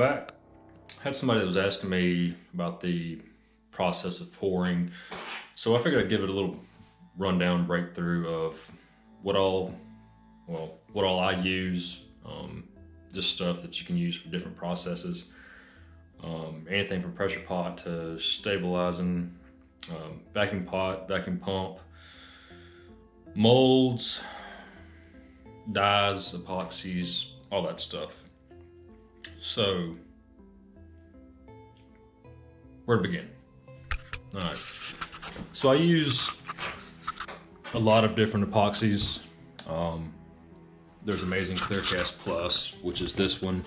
back. I had somebody that was asking me about the process of pouring, so I figured I'd give it a little rundown breakthrough of what all I use, just stuff that you can use for different processes, anything from pressure pot to stabilizing, vacuum pot, vacuum pump, molds, dyes, epoxies, all that stuff. So where to begin? All right, so I use a lot of different epoxies. There's Amazing Clearcast Plus, which is this one.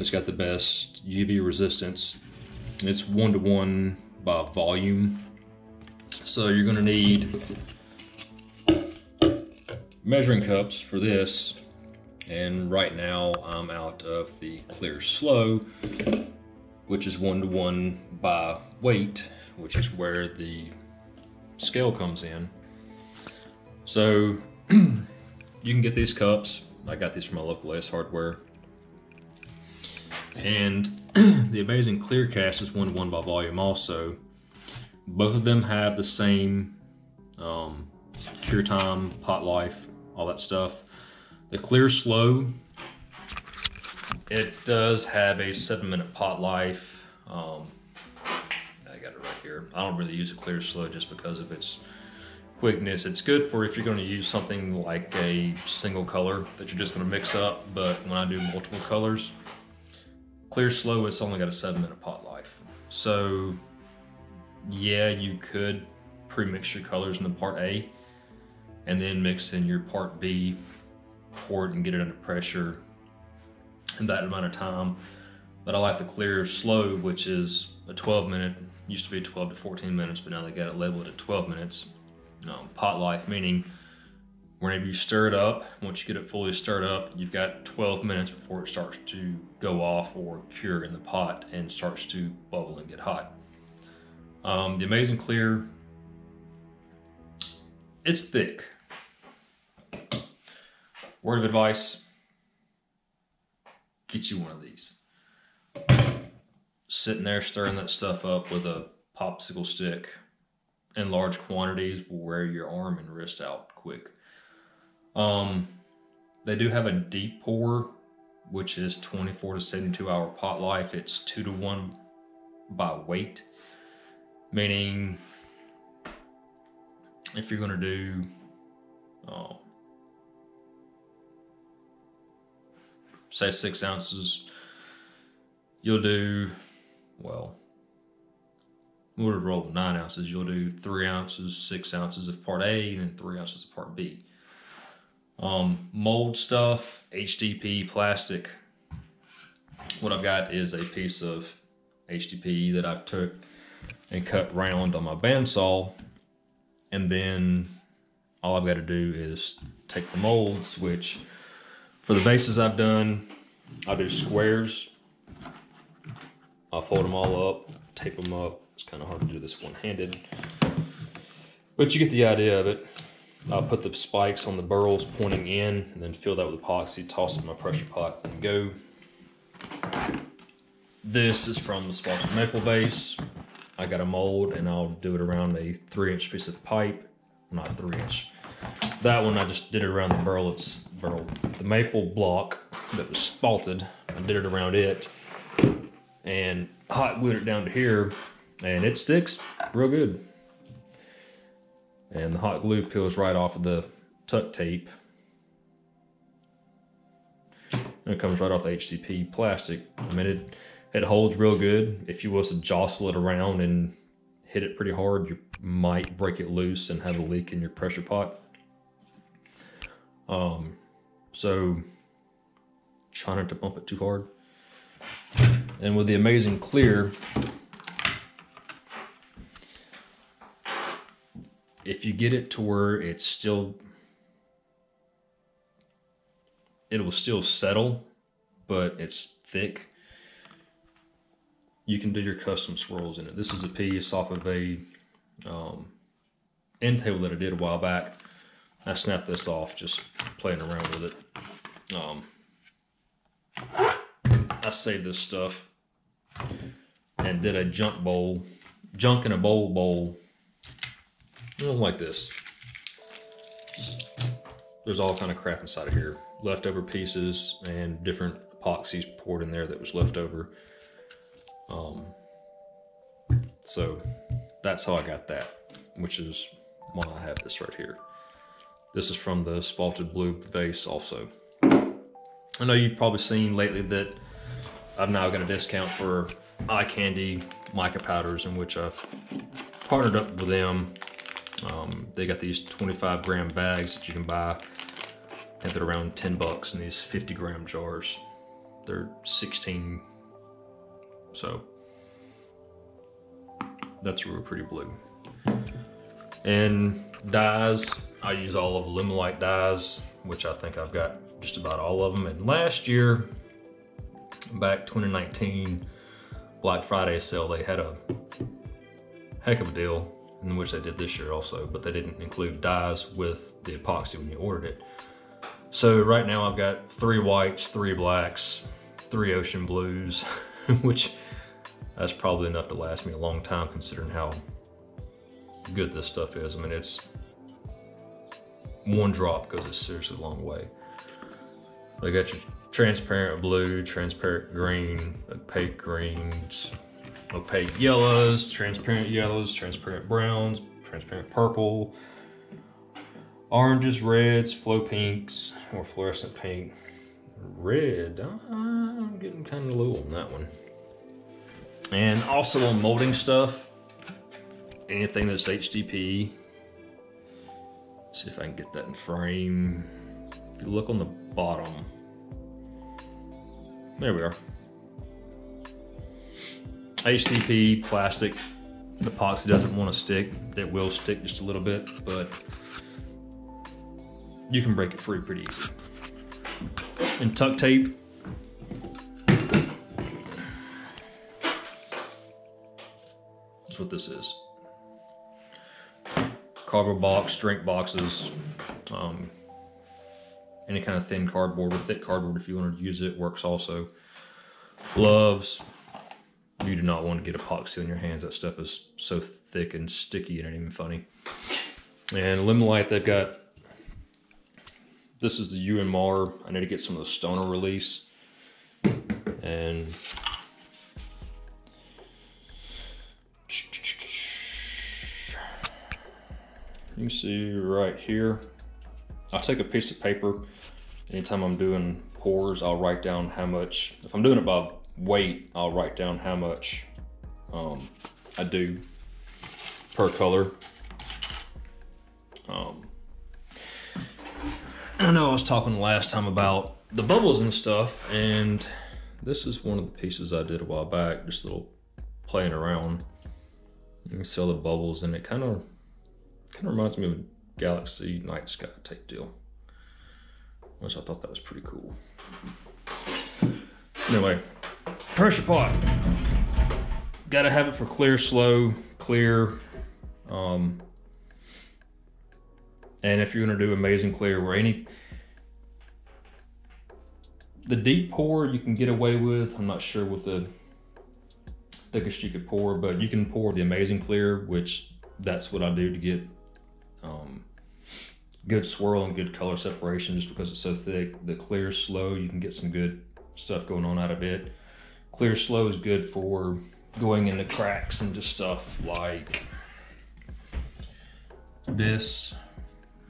It's got the best UV resistance. It's 1-to-1 by volume. So you're gonna need measuring cups for this. And right now I'm out of the Clear Slow, which is 1-to-1 by weight, which is where the scale comes in. So you can get these cups. I got these from my local Ace Hardware. And the Amazing Clearcast is 1-to-1 by volume also. Both of them have the same cure time, pot life, all that stuff. The Clear Slow, it does have a 7-minute pot life. I got it right here. I don't really use a Clear Slow just because of its quickness. It's good for if you're going to use something like a single color that you're just going to mix up, but when I do multiple colors, Clear Slow, it's only got a 7-minute pot life. So yeah, you could pre-mix your colors in the part A and then mix in your part B, pour it and get it under pressure in that amount of time. But I like the Clear Slow, which is a 12-minute, used to be 12 to 14 minutes, but now they got it labeled at 12 minutes. Pot life, meaning whenever you stir it up, once you get it fully stirred up, you've got 12 minutes before it starts to go off or cure in the pot and starts to bubble and get hot. The Amazing Clear, it's thick. Word of advice, get you one of these. Sitting there stirring that stuff up with a popsicle stick in large quantities will wear your arm and wrist out quick. They do have a deep pour, which is 24 to 72 hour pot life. It's 2-to-1 by weight, meaning if you're gonna do say 6 ounces, you'll do, well, we would have rolled 9 ounces. You'll do 3 ounces, 6 ounces of part A, and then 3 ounces of part B. Mold stuff, HDPE plastic. What I've got is a piece of HDPE that I took and cut round on my bandsaw. And then all I've got to do is take the molds, which for the bases I've done, I do squares. I fold them all up, tape them up. It's kind of hard to do this one-handed, but you get the idea of it. I'll put the spikes on the burls pointing in and then fill that with epoxy, toss it in my pressure pot, and go. This is from the Spartan Maple base. I got a mold and I'll do it around a 3-inch piece of pipe. Not 3-inch. That one I just did it around the burl. It's burl. The maple block that was spalted, I did it around it and hot glued it down to here. And it sticks real good. And the hot glue peels right off of the tuck tape. And it comes right off the HDPE plastic. I mean, it holds real good. If you was to jostle it around and hit it pretty hard, you might break it loose and have a leak in your pressure pot. So try not to bump it too hard. And with the Amazing Clear, if you get it to where it's still, it will still settle, but it's thick, you can do your custom swirls in it. This is a piece off of a end table that I did a while back. I snapped this off just playing around with it. I save this stuff and did a junk in a bowl. I don't like this. There's all kind of crap inside of here. Leftover pieces and different epoxies poured in there that was left over. So that's how I got that, which is why I have this right here. This is from the spalted blue vase also. I know you've probably seen lately that I've now got a discount for Eye Candy mica powders, in which I've partnered up with them. They got these 25-gram bags that you can buy. I think they're around $10 in these 50-gram jars. They're 16, so that's a real pretty blue. And dyes, I use all of Limelight dyes, which I think I've got just about all of them. And last year, back 2019, Black Friday sale, they had a heck of a deal, in which they did this year also, but they didn't include dyes with the epoxy when you ordered it. So right now I've got 3 whites, 3 blacks, 3 ocean blues, which that's probably enough to last me a long time considering how good this stuff is. I mean, it's one drop goes a seriously long way. They got your transparent blue, transparent green, opaque greens, opaque yellows, transparent browns, transparent purple, oranges, reds, fluorescent pink, red. I'm getting kind of low on that one. And also on molding stuff, anything that's HDPE. See if I can get that in frame. If you look on the bottom, there we are. HDPE plastic, the epoxy doesn't want to stick. It will stick just a little bit, but you can break it free pretty easy. And tuck tape. That's what this is. Cardboard box, drink boxes, any kind of thin cardboard or thick cardboard if you want to use it works also. Gloves. You do not want to get epoxy on your hands. That stuff is so thick and sticky and it ain't even funny. And Limelight, they've got, this is the UMR. I need to get some of the Stoner release. And you can see right here, I take a piece of paper. Anytime I'm doing pours, I'll write down how much, if I'm doing it by weight, I'll write down how much I do per color. I know I was talking last time about the bubbles and stuff, and this is one of the pieces I did a while back, just a little playing around. You can see all the bubbles, and it kind of reminds me of a Galaxy Night Sky type deal, which I thought that was pretty cool. Anyway, pressure pot. Gotta have it for clear, slow, clear. And if you're gonna do Amazing Clear or any, the deep pour you can get away with. I'm not sure what the thickest you could pour, but you can pour the Amazing Clear, which that's what I do to get good swirl and good color separation just because it's so thick. The Clear Slow, you can get some good stuff going on out of it. Clear Slow is good for going into cracks and just stuff like this.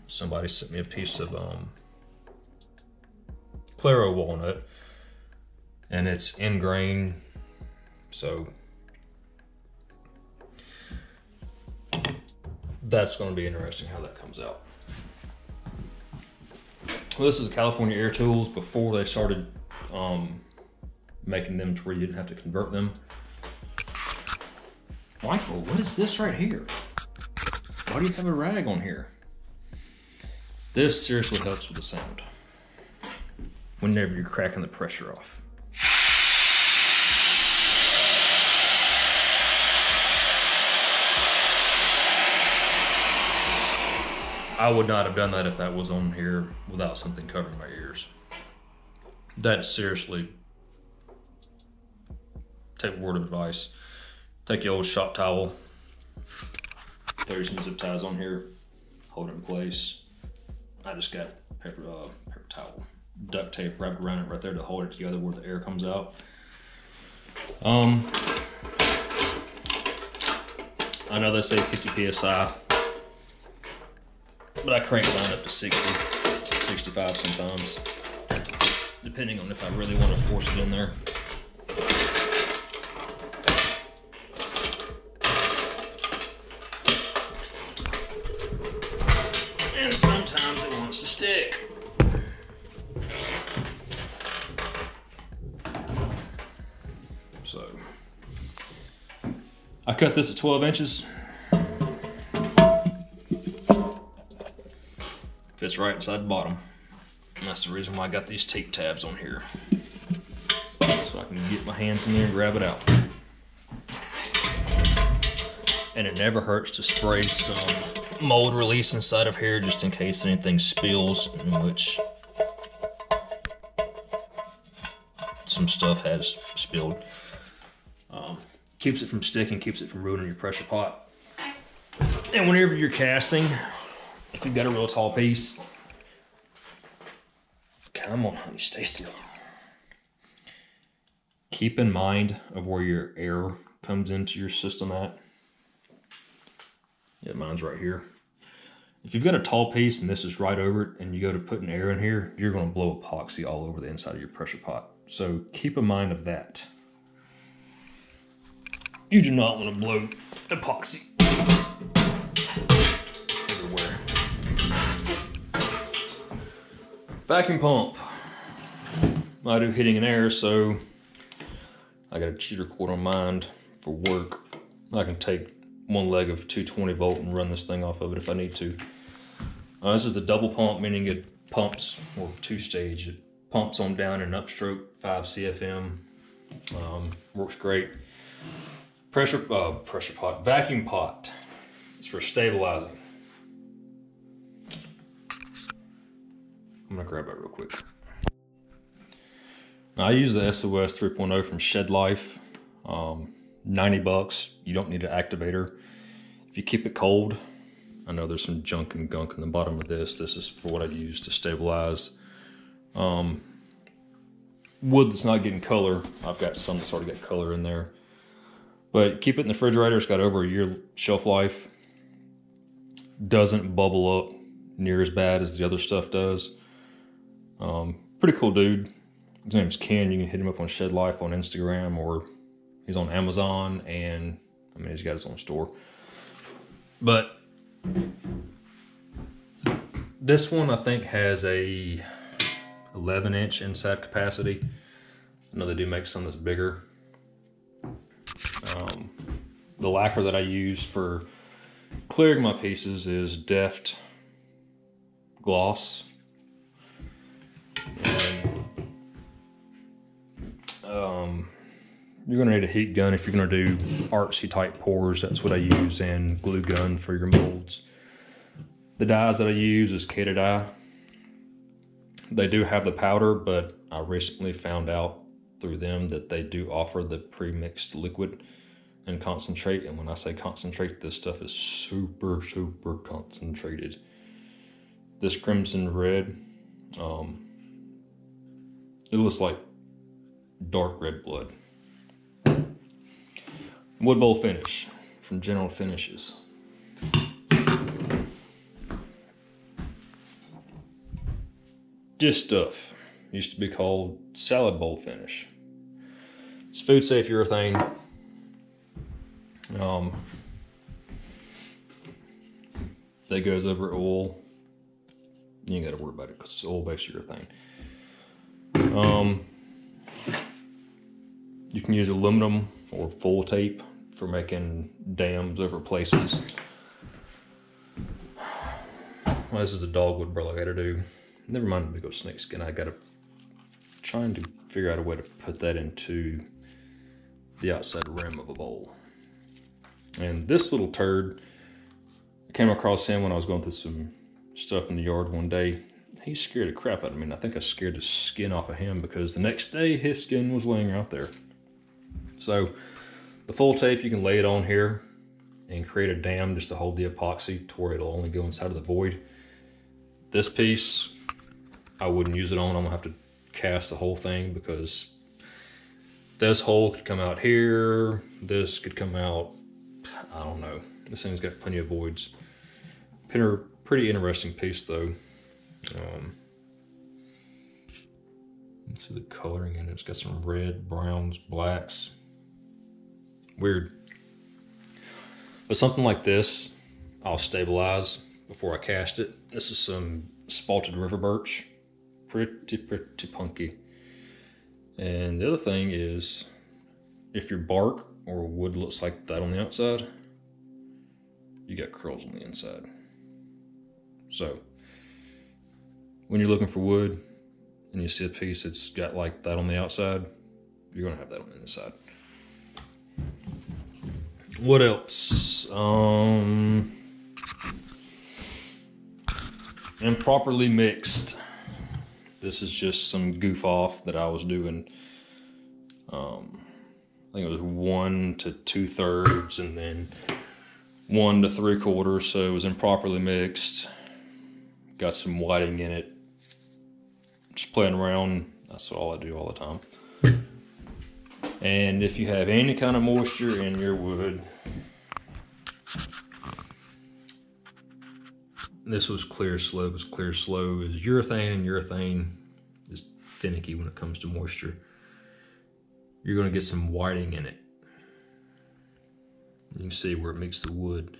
Somebody sent me a piece of Claro Walnut, and it's in grain, so that's going to be interesting how that comes out. Well, this is California Air Tools before they started making them to where you didn't have to convert them. Michael, what is this right here? Why do you have a rag on here? This seriously helps with the sound whenever you're cracking the pressure off. I would not have done that if that was on here without something covering my ears. That seriously take a word of advice. Take your old shop towel, throw some zip ties on here, hold it in place. I just got paper towel, duct tape wrapped around it right there to hold it together where the air comes out. I know they say 50 PSI, but I crank mine up to 60, 65 sometimes, depending on if I really want to force it in there. And sometimes it wants to stick. So I cut this at 12 inches. Fits right inside the bottom. And that's the reason why I got these tape tabs on here. So I can get my hands in there and grab it out. And it never hurts to spray some mold release inside of here just in case anything spills, in which some stuff has spilled. Keeps it from sticking, keeps it from ruining your pressure pot. And whenever you're casting, if you've got a real tall piece, come on honey, stay still. Keep in mind of where your air comes into your system at. Yeah, mine's right here. If you've got a tall piece and this is right over it and you go to put an air in here, you're gonna blow epoxy all over the inside of your pressure pot. So keep in mind of that. You do not want to blow epoxy everywhere. Vacuum pump. I do hitting and air, so I got a cheater cord on mine for work. I can take one leg of 220 volt and run this thing off of it if I need to. This is the double pump, meaning it pumps, or two stage, it pumps on down and upstroke 5 CFM, works great. Vacuum pot, it's for stabilizing. I'm gonna grab that real quick. Now, I use the SOS 3.0 from Shed Life. 90 bucks, you don't need an activator. If you keep it cold, I know there's some junk and gunk in the bottom of this. This is for what I use to stabilize wood that's not getting color. I've got some that's already got color in there. But keep it in the refrigerator. It's got over a year shelf life. Doesn't bubble up near as bad as the other stuff does. Pretty cool dude. His name's Ken. You can hit him up on Shed Life on Instagram, or he's on Amazon, and I mean, he's got his own store. But this one, I think, has a 11-inch inside capacity. I know they do make some that's bigger. The lacquer that I use for clearing my pieces is Deft Gloss. And, you're gonna need a heat gun if you're gonna do artsy type pours. That's what I use, and glue gun for your molds. The dyes that I use is K2 dye. They do have the powder, but I recently found out through them that they do offer the pre-mixed liquid and concentrate. And when I say concentrate, this stuff is super, super concentrated. This crimson red, it looks like dark red blood. Wood bowl finish from General Finishes. This stuff used to be called salad bowl finish. It's food safe urethane. That goes over oil. You ain't got to worry about it because it's oil-based urethane. You can use aluminum or full tape for making dams over places. Well, this is a dogwood burl I gotta do. Never mind the big old snake skin. I gotta trying to figure out a way to put that into the outside rim of a bowl. And this little turd, I came across him when I was going through some stuff in the yard one day. He scared the crap out of me, and I think I scared the skin off of him because the next day his skin was laying out there. So the full tape, you can lay it on here and create a dam just to hold the epoxy to where it'll only go inside of the void. This piece, I wouldn't use it on. I'm gonna have to cast the whole thing because this hole could come out here. This could come out, I don't know. This thing's got plenty of voids. Pretty interesting piece though. Let's see the coloring in it. It's got some red, browns, blacks. Weird. But something like this, I'll stabilize before I cast it. This is some spalted river birch. Pretty punky. And the other thing is, if your bark or wood looks like that on the outside, you got curls on the inside. So when you're looking for wood and you see a piece that's got like that on the outside, you're gonna have that on the inside. What else? Improperly mixed. This is just some goof off that I was doing. I think it was 1 to 2/3 and then 1 to 3/4. So it was improperly mixed. Got some whiting in it. Just playing around. That's all I do all the time. And if you have any kind of moisture in your wood, this was Clear Slow, because Clear Slow is urethane, and urethane is finicky when it comes to moisture. You're gonna get some whiting in it. You can see where it makes the wood.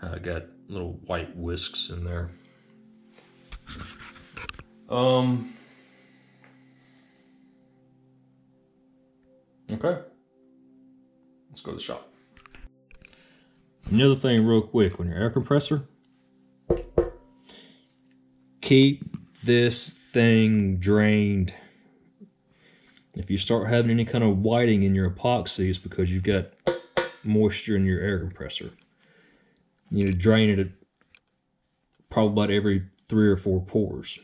Got little white whisks in there. Okay, let's go to the shop. Another thing real quick, on your air compressor, keep this thing drained. If you start having any kind of whiting in your epoxy, it's because you've got moisture in your air compressor. You need to drain it at probably about every 3 or 4 pours.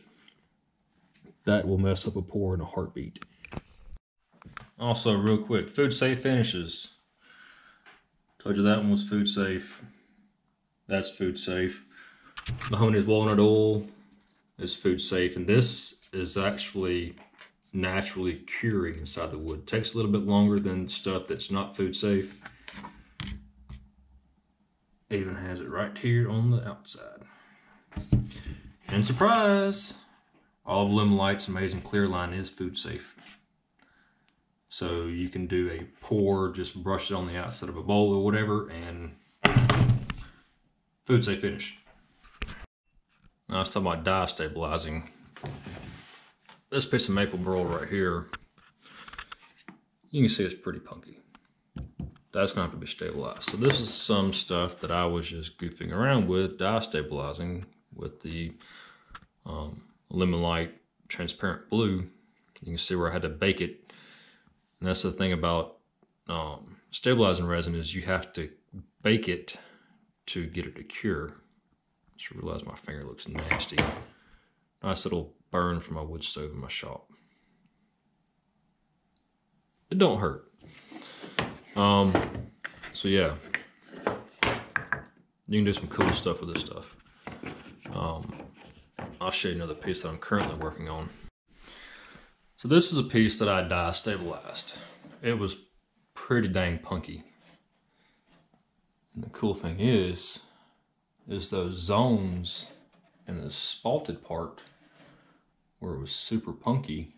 That will mess up a pour in a heartbeat. Also, real quick, food safe finishes. Told you that one was food safe. That's food safe. Mahoney's walnut oil is food safe, and this is actually naturally curing inside the wood. It takes a little bit longer than stuff that's not food safe. Even has it right here on the outside. And surprise, all of Limelight's Amazing Clear line is food safe. So you can do a pour, just brush it on the outside of a bowl or whatever, and food safe finish. Now I was talking about dye stabilizing. This piece of maple burl right here, you can see it's pretty punky. That's gonna have to be stabilized. So this is some stuff that I was just goofing around with, dye stabilizing with the Limelight transparent blue. You can see where I had to bake it. And that's the thing about stabilizing resin, is you have to bake it to get it to cure. Just realized my finger looks nasty. Nice little burn from my wood stove in my shop. It don't hurt. So yeah, you can do some cool stuff with this stuff. I'll show you another piece that I'm currently working on. So this is a piece that I dye stabilized. It was pretty dang punky. And the cool thing is those zones in the spalted part where it was super punky,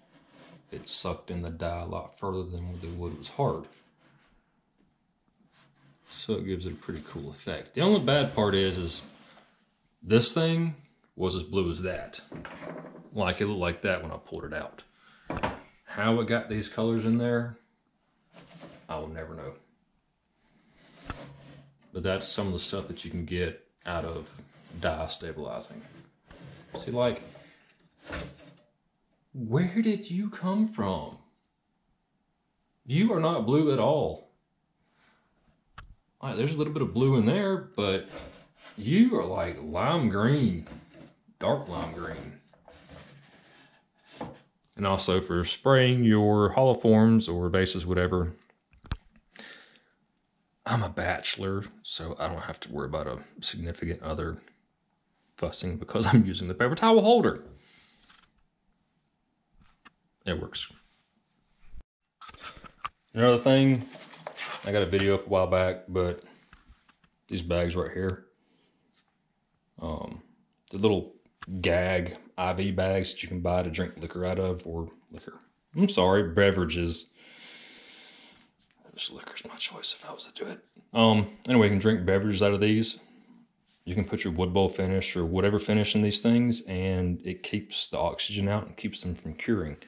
it sucked in the dye a lot further than when the wood was hard. So it gives it a pretty cool effect. The only bad part is this thing was as blue as that. Like it looked like that when I pulled it out. How it got these colors in there, I will never know. But that's some of the stuff that you can get out of dye stabilizing. See, like, where did you come from? You are not blue at all. All right, there's a little bit of blue in there, but you are like lime green, dark lime green. And also for spraying your hollow forms or bases, whatever, I'm a bachelor, so I don't have to worry about a significant other fussing because I'm using the paper towel holder. It works. Another thing, I got a video up a while back, but these bags right here, the little gag IV bags that you can buy to drink liquor out of, or liquor, I'm sorry, beverages. This liquor's my choice if I was to do it. Anyway, you can drink beverages out of these. You can put your wood bowl finish or whatever finish in these things, and it keeps the oxygen out and keeps them from curing.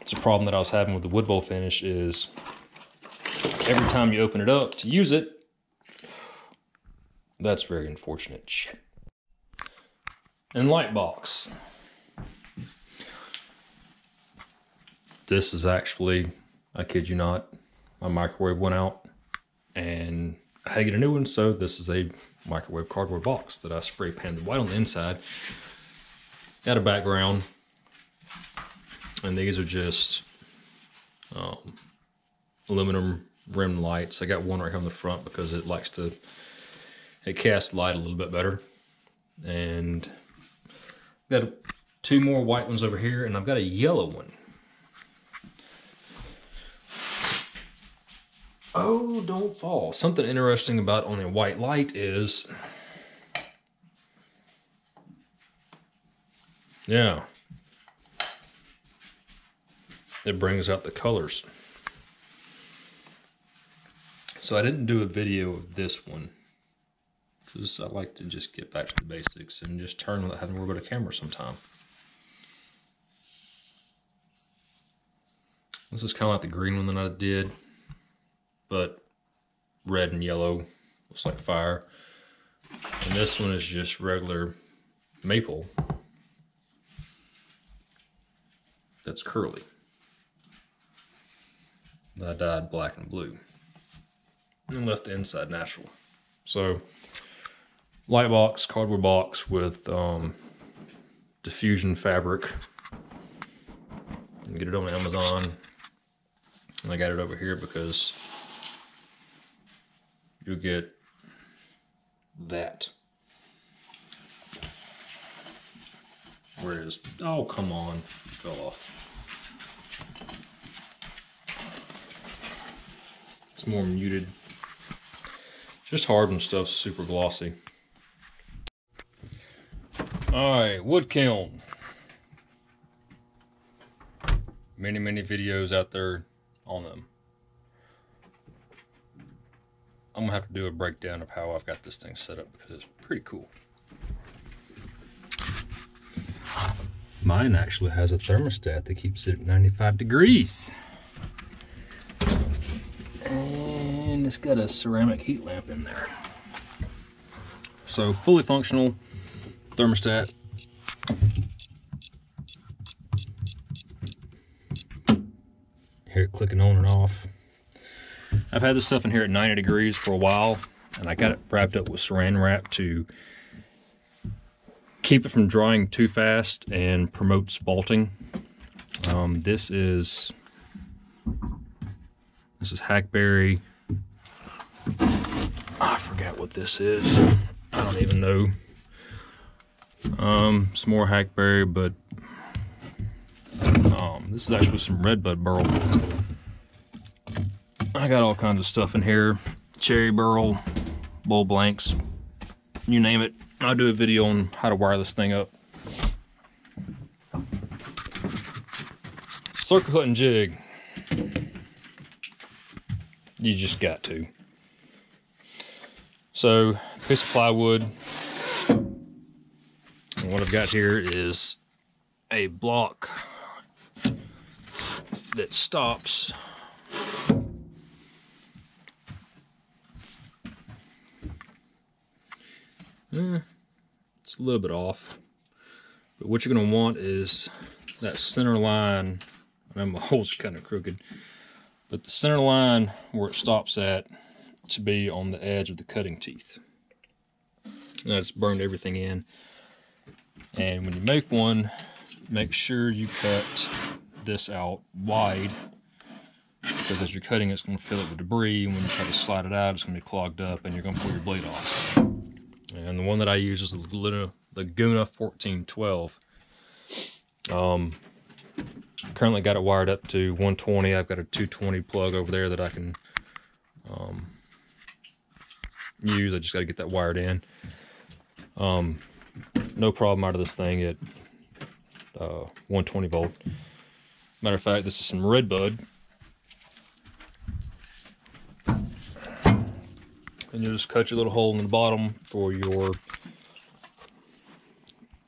It's a problem that I was having with the wood bowl finish is every time you open it up to use it, that's very unfortunate shit. And light box. This is actually, I kid you not, my microwave went out and I had to get a new one. So this is a microwave cardboard box that I spray painted white on the inside. Got a background. And these are just aluminum rim lights. I got one right here on the front because it likes to, it casts light a little bit better. And I've got two more white ones over here, and I've got a yellow one. Oh, don't fall. Something interesting about on a white light is, yeah, it brings out the colors. So I didn't do a video of this one, because I like to just get back to the basics and just turn without having to worry about a camera sometime. This is kind of like the green one that I did, but red and yellow looks like fire. And this one is just regular maple that's curly. And I dyed black and blue and left the inside natural. So light box, cardboard box with diffusion fabric. You can get it on Amazon. And I got it over here because you'll get that. Whereas, oh, come on, it fell off. It's more muted. Just hard when stuff's super glossy. All right, wood kiln. Many, many videos out there on them. I'm gonna have to do a breakdown of how I've got this thing set up because it's pretty cool. Mine actually has a thermostat that keeps it at 95 degrees. And it's got a ceramic heat lamp in there. So fully functional thermostat. Hear it clicking on and off. I've had this stuff in here at 90 degrees for a while, and I got it wrapped up with saran wrap to keep it from drying too fast and promote spalting. This is hackberry. I forgot what this is. I don't even know. Some more hackberry, but this is actually some redbud burl. I got all kinds of stuff in here. Cherry burl, bull blanks, you name it. I'll do a video on how to wire this thing up. Circle cutting jig. You just got to. So, piece of plywood. And what I've got here is a block that stops it's a little bit off, but what you're going to want is that center line. I know my hole's kind of crooked, but the center line where it stops at to be on the edge of the cutting teeth. Now it's burned everything in, and when you make one, make sure you cut this out wide because as you're cutting, it's going to fill it with debris, and when you try to slide it out, it's going to be clogged up, and you're going to pull your blade off. And the one that I use is the Laguna 1412. Currently got it wired up to 120. I've got a 220 plug over there that I can use. I just got to get that wired in. No problem out of this thing at 120 volt. Matter of fact, this is some redbud, and you'll just cut your little hole in the bottom for your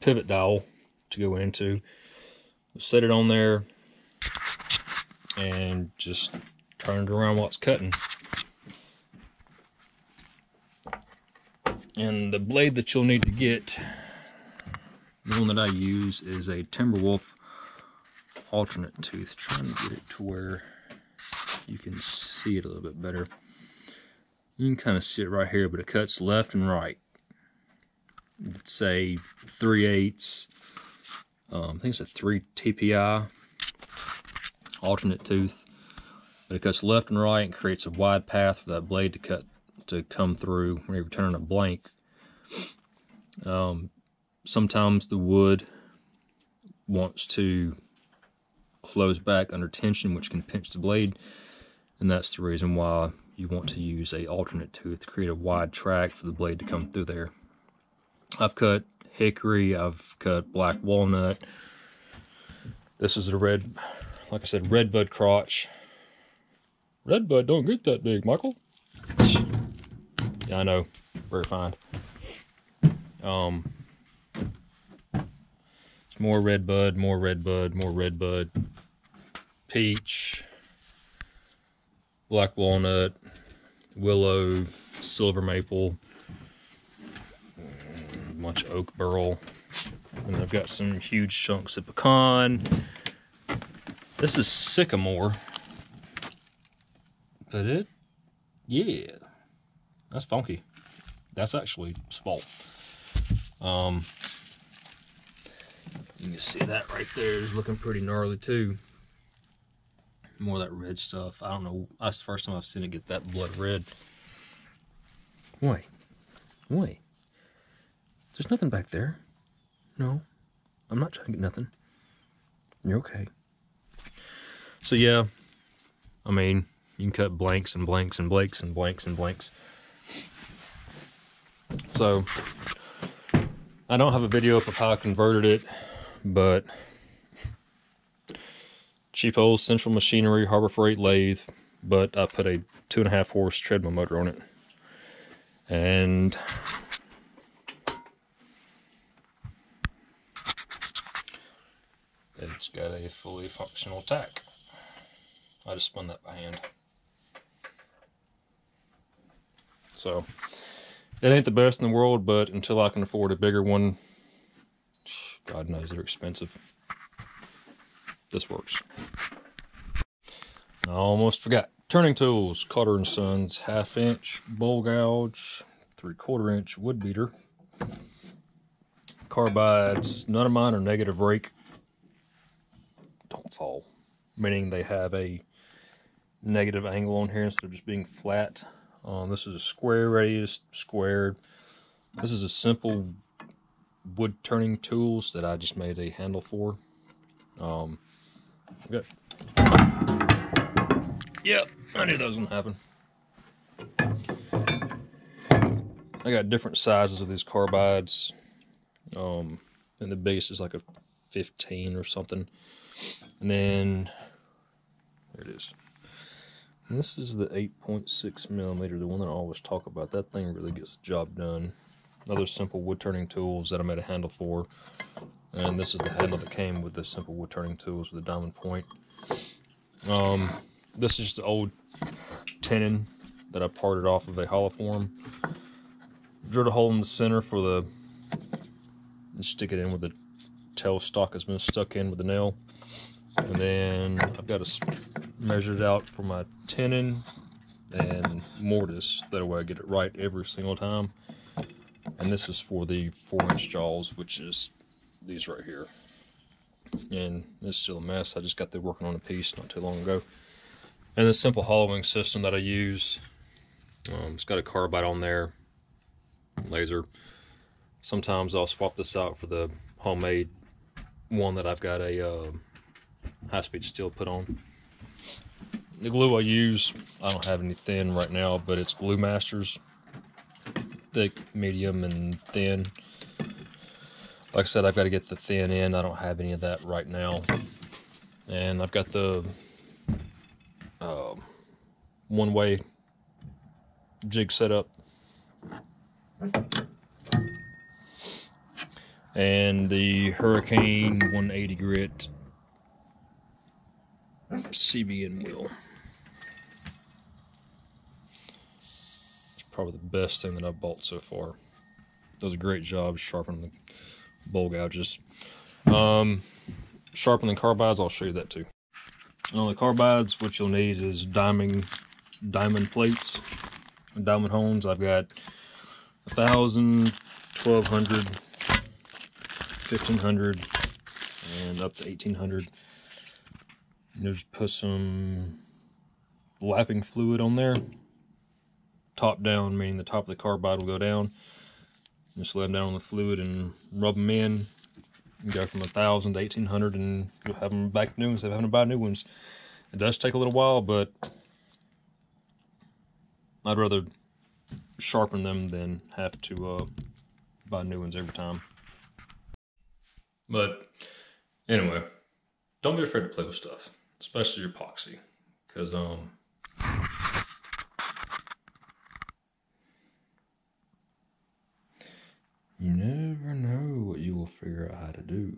pivot dowel to go into. Set it on there and just turn it around while it's cutting. And the blade that you'll need to get, the one that I use, is a Timberwolf alternate tooth. Trying to get it to where you can see it a little bit better. You can kind of see it right here, but it cuts left and right. It's a 3/8. I think it's a 3 TPI alternate tooth, but it cuts left and right and creates a wide path for that blade to come through when you're turning a blank. Sometimes the wood wants to close back under tension, which can pinch the blade, and that's the reason why you want to use an alternate tooth to create a wide track for the blade to come through there. I've cut hickory, I've cut black walnut. This is a red, like I said, redbud crotch. Redbud don't get that big, Michael. Yeah, I know, very fine. It's more redbud, more redbud, more redbud, peach, black walnut, willow, silver maple, much oak burl, and I've got some huge chunks of pecan. This is sycamore, but it, yeah, that's funky. That's actually small. You can see that right there is looking pretty gnarly too. More of that red stuff. I don't know. That's the first time I've seen it get that blood red. Wait. Wait. There's nothing back there. No. I'm not trying to get nothing. You're okay. So yeah. I mean, you can cut blanks and blanks and blanks and blanks and blanks. So, I don't have a video up of how I converted it, but... cheap old Central Machinery Harbor Freight lathe, but I put a 2.5 horse treadmill motor on it, and it's got a fully functional tack. I just spun that by hand. So it ain't the best in the world, but until I can afford a bigger one, God knows they're expensive, this works. I almost forgot. Turning tools, Cutter and Sons, 1/2 inch bowl gouge, 3/4 inch wood beater. Carbides, none of mine are negative rake. Don't fall. Meaning they have a negative angle on here instead of just being flat. This is a square radius, squared. This is a Simple Wood Turning Tools that I just made a handle for. Okay. Yep, I knew that was gonna happen. I got different sizes of these carbides, and the biggest is like a 15 or something. And then there it is. And this is the 8.6 millimeter, the one that I always talk about. That thing really gets the job done. Other Simple Wood Turning Tools that I made a handle for. And this is the handle that came with the Simple Wood Turning Tools with a diamond point. This is the old tenon that I parted off of a hollow form. Drilled a hole in the center for the, and stick it in where the tail stock has been stuck in with the nail. And then I've got to measure it out for my tenon and mortise. That way I get it right every single time. And this is for the 4-inch jaws, which is these right here. And it's still a mess. I just got there working on a piece not too long ago. And the simple hollowing system that I use, it's got a carbide on there, laser. Sometimes I'll swap this out for the homemade one that I've got a high-speed steel put on. The glue I use, I don't have any thin right now, but it's Glue Masters. Thick, medium, and thin. Like I said, I've got to get the thin end. I don't have any of that right now. And I've got the one-way jig set up. And the Hurricane 180 grit CBN wheel. It's probably the best thing that I've bought so far. Does a great job sharpening the bowl gouges. Sharpening carbides, I'll show you that too. And on the carbides, what you'll need is diamond plates, diamond hones. I've got 1,000, 1,200, 1,500, and up to 1,800. And just put some lapping fluid on there, top down, meaning the top of the carbide will go down. Just lay them down on the fluid and rub them in. You go from 1,000 to 1,800, and you'll have them back new instead of having to buy new ones. It does take a little while, but I'd rather sharpen them than have to buy new ones every time. But anyway, don't be afraid to play with stuff, especially your epoxy, because you never know what you will figure out how to do.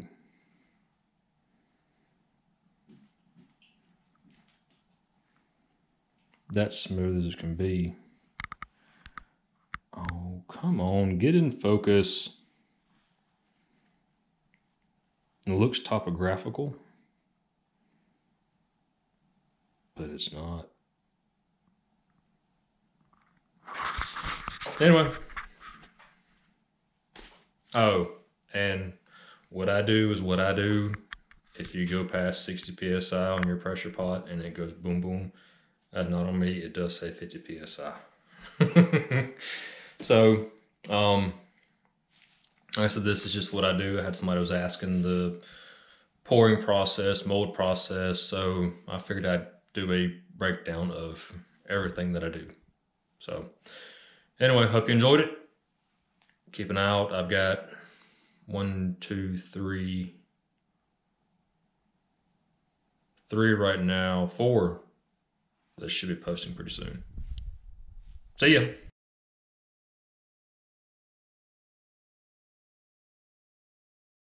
That's smooth as it can be. Oh, come on, get in focus. It looks topographical, but it's not. Anyway. Oh, and what I do is what I do. If you go past 60 PSI on your pressure pot and it goes boom, boom, not on me, it does say 50 PSI. So, I said, this is just what I do. I had somebody was asking the pouring process, mold process, so I figured I'd do a breakdown of everything that I do. So anyway, hope you enjoyed it. Keep an eye out. I've got 1, 2, 3 right now, 4 that should be posting pretty soon. See ya.